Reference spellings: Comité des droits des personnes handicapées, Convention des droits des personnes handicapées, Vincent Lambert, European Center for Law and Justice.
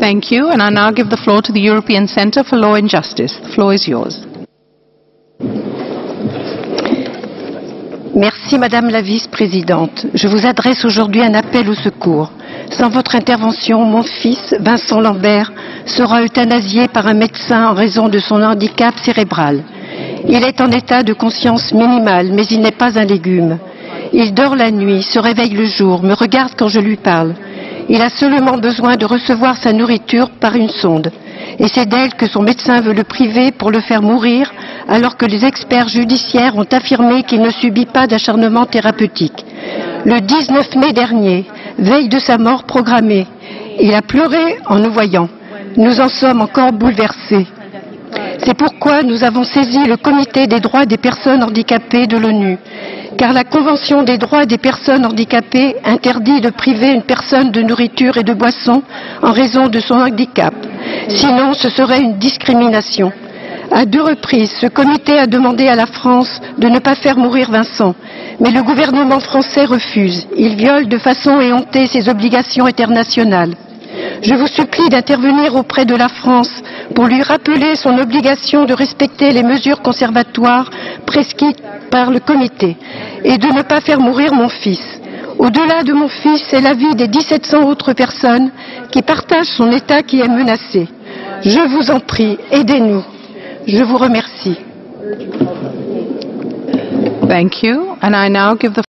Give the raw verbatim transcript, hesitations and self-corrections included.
Thank you, and I now give the floor to the European Center for Law and Justice. The floor is yours. Merci Madame la Vice-Présidente. Je vous adresse aujourd'hui un appel au secours. Sans votre intervention, mon fils, Vincent Lambert, sera euthanasié par un médecin en raison de son handicap cérébral. Il est en état de conscience minimale, mais il n'est pas un légume. Il dort la nuit, se réveille le jour, me regarde quand je lui parle. Il a seulement besoin de recevoir sa nourriture par une sonde. Et c'est d'elle que son médecin veut le priver pour le faire mourir, alors que les experts judiciaires ont affirmé qu'il ne subit pas d'acharnement thérapeutique. Le dix-neuf mai dernier, veille de sa mort programmée, il a pleuré en nous voyant. Nous en sommes encore bouleversés. C'est pourquoi nous avons saisi le Comité des droits des personnes handicapées de l'ONU, car la Convention des droits des personnes handicapées interdit de priver une personne de nourriture et de boisson en raison de son handicap. Sinon, ce serait une discrimination. À deux reprises, ce comité a demandé à la France de ne pas faire mourir Vincent, mais le gouvernement français refuse. Il viole de façon éhontée ses obligations internationales. Je vous supplie d'intervenir auprès de la France pour lui rappeler son obligation de respecter les mesures conservatoires prescrites par le comité et de ne pas faire mourir mon fils. Au-delà de mon fils, c'est la vie des mille sept cents autres personnes qui partagent son état qui est menacé. Je vous en prie, aidez-nous. Je vous remercie. Thank you. And I now give the